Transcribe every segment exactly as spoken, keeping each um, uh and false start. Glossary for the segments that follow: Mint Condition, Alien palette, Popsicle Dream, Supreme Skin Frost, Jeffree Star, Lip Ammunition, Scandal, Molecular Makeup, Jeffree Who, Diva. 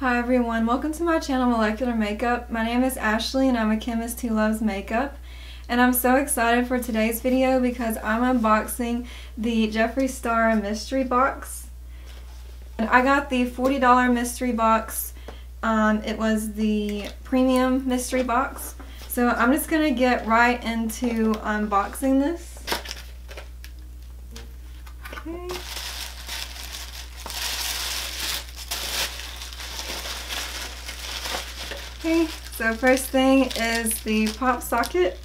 Hi everyone, welcome to my channel Molecular Makeup. My name is Ashley and I'm a chemist who loves makeup, and I'm so excited for today's video because I'm unboxing the Jeffree Star mystery box. And I got the forty dollar mystery box. Um, it was the premium mystery box. So I'm just going to get right into unboxing this. Okay. Okay, so first thing is the pop socket.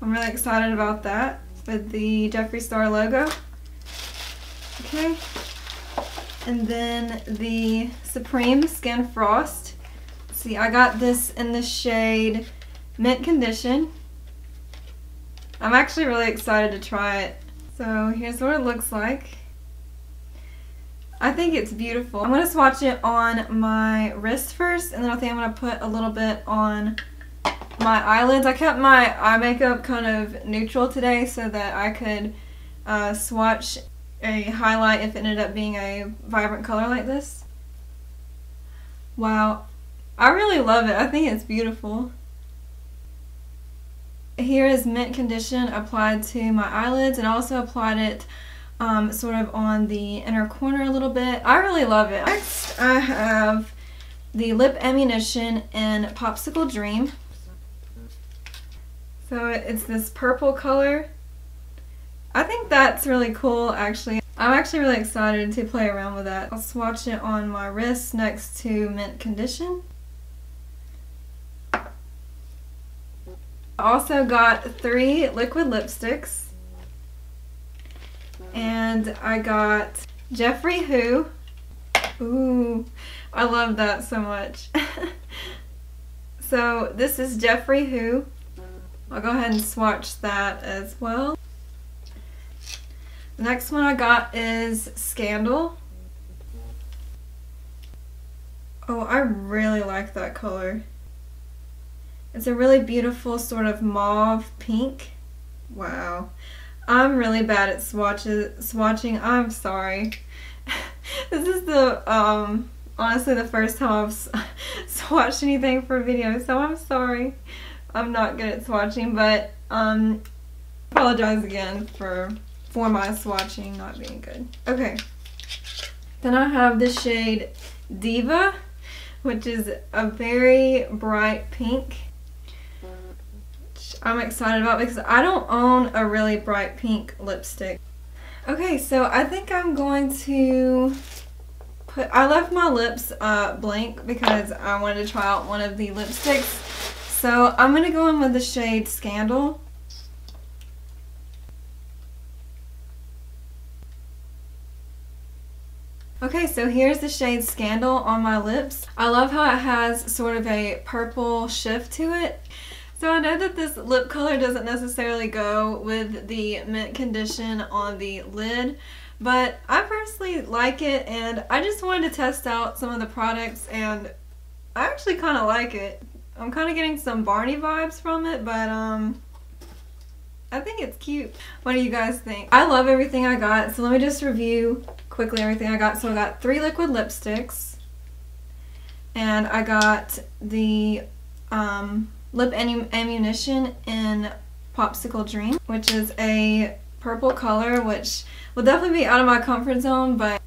I'm really excited about that with the Jeffree Star logo. Okay, and then the Supreme Skin Frost. See, I got this in the shade Mint Condition. I'm actually really excited to try it. So here's what it looks like. I think it's beautiful. I'm going to swatch it on my wrist first, and then I think I'm going to put a little bit on my eyelids. I kept my eye makeup kind of neutral today so that I could uh, swatch a highlight if it ended up being a vibrant color like this. Wow. I really love it. I think it's beautiful. Here is Mint Condition applied to my eyelids, and I also applied it Um, sort of on the inner corner a little bit. I really love it. Next, I have the Lip Ammunition in Popsicle Dream. So it's this purple color. I think that's really cool, actually. I'm actually really excited to play around with that. I'll swatch it on my wrist next to Mint Condition. I also got three liquid lipsticks. And I got Jeffree Who. Ooh, I love that so much. So this is Jeffree Who. I'll go ahead and swatch that as well. The next one I got is Scandal. Oh, I really like that color. It's a really beautiful sort of mauve pink. Wow. I'm really bad at swatches, swatching, I'm sorry. This is the, um, honestly the first time I've swatched anything for a video, so I'm sorry. I'm not good at swatching, but um, apologize again for, for my swatching not being good. Okay, then I have the shade Diva, which is a very bright pink. I'm excited about because I don't own a really bright pink lipstick. Okay, so I think I'm going to put, I left my lips uh, blank because I wanted to try out one of the lipsticks. So I'm going to go in with the shade Scandal. Okay, so here's the shade Scandal on my lips. I love how it has sort of a purple shift to it. So I know that this lip color doesn't necessarily go with the Mint Condition on the lid, but I personally like it, and I just wanted to test out some of the products, and I actually kind of like it. I'm kind of getting some Barney vibes from it, but um, I think it's cute. What do you guys think? I love everything I got, so let me just review quickly everything I got. So I got three liquid lipsticks, and I got the... um. Lip Ammunition in Popsicle Dream, which is a purple color, which will definitely be out of my comfort zone, but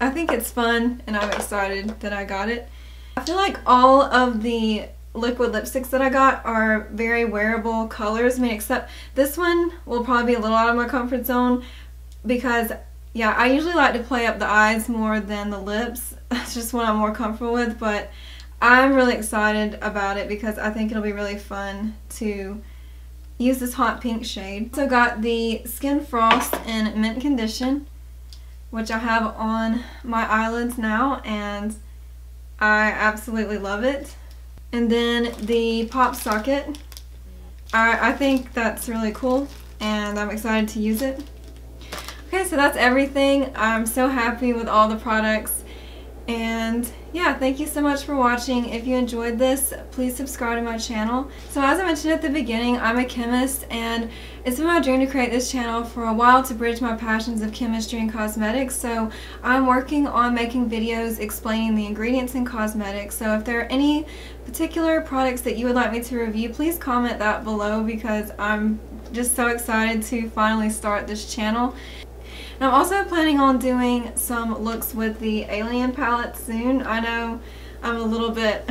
I think it's fun and I'm excited that I got it. I feel like all of the liquid lipsticks that I got are very wearable colors. I mean, except this one will probably be a little out of my comfort zone because, yeah, I usually like to play up the eyes more than the lips. That's just what I'm more comfortable with, but I'm really excited about it because I think it'll be really fun to use this hot pink shade. So got the Skin Frost in Mint Condition, which I have on my eyelids now, and I absolutely love it. And then the Pop Socket. I, I think that's really cool, and I'm excited to use it. Okay, so that's everything. I'm so happy with all the products, and yeah, thank you so much for watching. If you enjoyed this, please subscribe to my channel. So as I mentioned at the beginning, I'm a chemist, and it's been my dream to create this channel for a while to bridge my passions of chemistry and cosmetics. So I'm working on making videos explaining the ingredients in cosmetics. So if there are any particular products that you would like me to review, please comment that below, because I'm just so excited to finally start this channel. And I'm also planning on doing some looks with the Alien palette soon. I know I'm a little bit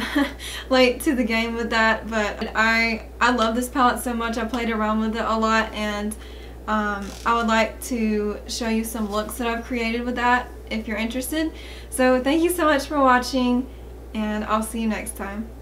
late to the game with that, but I I love this palette so much. I played around with it a lot, and um, I would like to show you some looks that I've created with that if you're interested. So thank you so much for watching, and I'll see you next time.